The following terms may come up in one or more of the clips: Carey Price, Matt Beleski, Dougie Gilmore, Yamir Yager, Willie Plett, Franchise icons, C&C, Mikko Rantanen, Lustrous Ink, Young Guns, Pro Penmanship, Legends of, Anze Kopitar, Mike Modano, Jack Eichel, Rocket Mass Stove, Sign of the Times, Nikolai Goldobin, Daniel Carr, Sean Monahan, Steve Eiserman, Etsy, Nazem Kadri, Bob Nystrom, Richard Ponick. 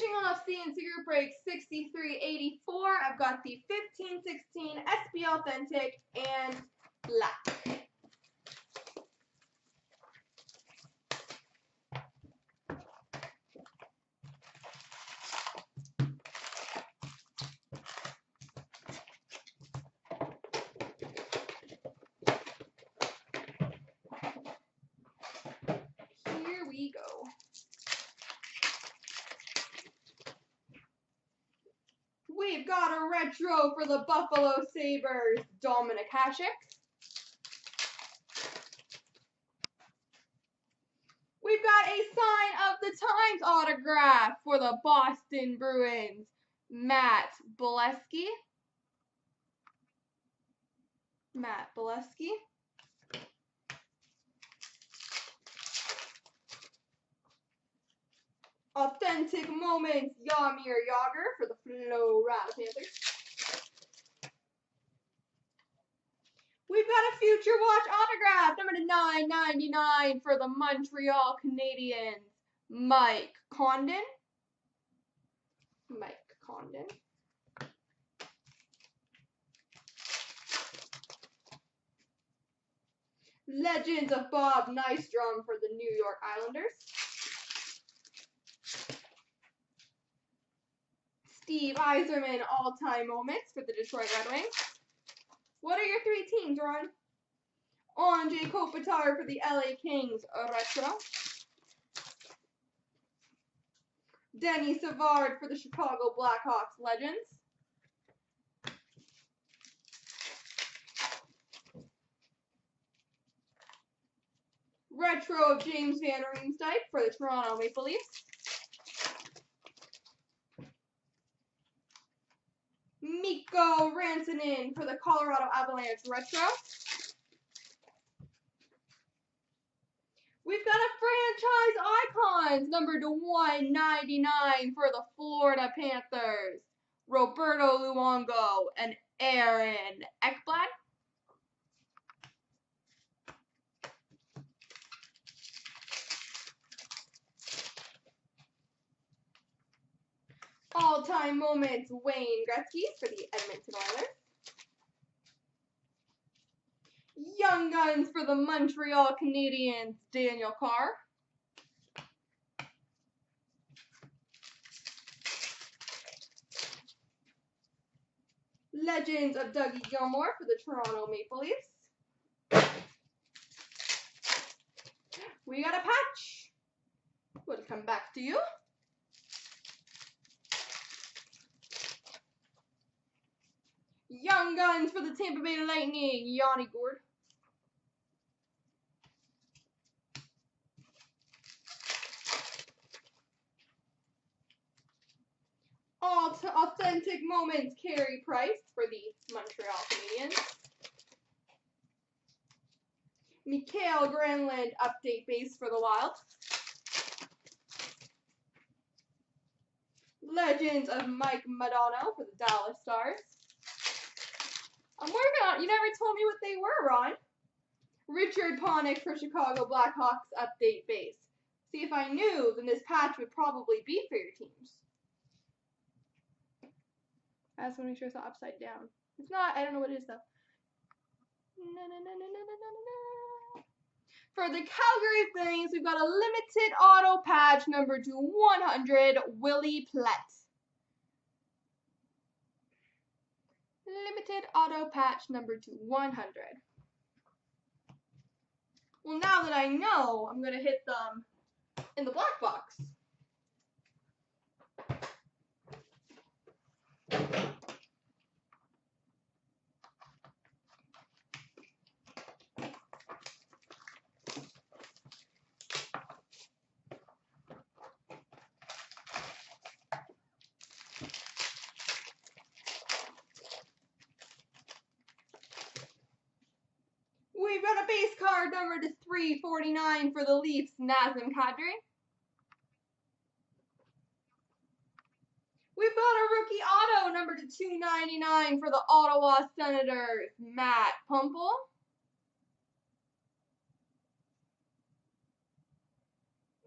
Finishing off C&C Group Break 6384, I've got the 1516 SP Authentic and Black. We've got a retro for the Buffalo Sabres, Dominic Hasek. We've got a Sign of the Times autograph for the Boston Bruins, Matt Beleski. Authentic Moments, Yamir Yager for the Florida Panthers. We've got a Future Watch autograph, number to 999 for the Montreal Canadiens, Mike Condon. Legends of Bob Nystrom for the New York Islanders. Steve Eiserman, All Time Moments for the Detroit Red Wings. What are your three teams, Ron? Anze Kopitar for the LA Kings, retro. Denny Savard for the Chicago Blackhawks, Legends. Retro of James Van Riemsdyk for the Toronto Maple Leafs. Mikko Rantanen for the Colorado Avalanche retro. We've got a Franchise Icons, numbered to 199 for the Florida Panthers, Roberto Luongo and Aaron Ekblad. All Time Moments, Wayne Gretzky for the Edmonton Oilers. Young Guns for the Montreal Canadiens, Daniel Carr. Legends of Dougie Gilmore for the Toronto Maple Leafs. We got a patch. We'll come back to you. Young Guns for the Tampa Bay Lightning, Yanni Gourde. Authentic Moments, Carey Price for the Montreal Canadiens. Mikhail Granlund, update base for the Wild. Legends of Mike Modano for the Dallas Stars. I'm working on, you never told me what they were, Ron. Richard Ponick for Chicago Blackhawks, update base. See, if I knew, then this patch would probably be for your teams. I just want to make sure it's not upside down. It's not, I don't know what it is, though. For the Calgary Flames, we've got a limited auto patch, number to 100, Willie Plett. Limited auto patch number to 100. Well, now that I know, I'm going to hit them in the black box. We've got a base card number to 349 for the Leafs, Nazem Kadri. We've got a rookie auto number to 299 for the Ottawa Senators, Matt Pumple.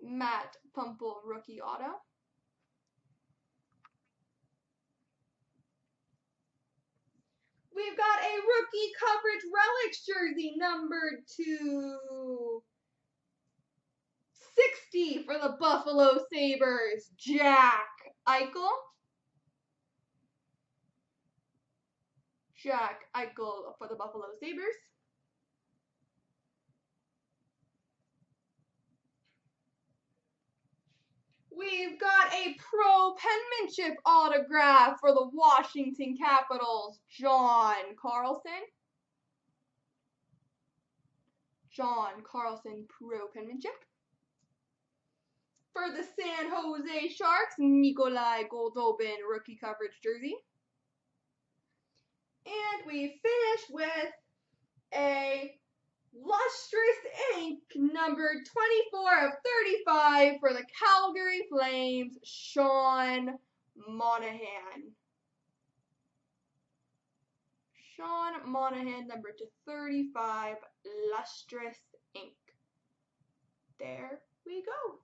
Matt Pumple rookie auto. We've got a rookie coverage relics jersey numbered to 60 for the Buffalo Sabres, Jack Eichel. Jack Eichel for the Buffalo Sabres. We've got a Pro Penmanship autograph for the Washington Capitals, John Carlson. John Carlson, Pro Penmanship. For the San Jose Sharks, Nikolai Goldobin, rookie coverage jersey. And we finish with a Lustrous Ink, number 24 of 35 for the Calgary Flames, Sean Monahan. Sean Monahan, number 235, Lustrous Ink. There we go.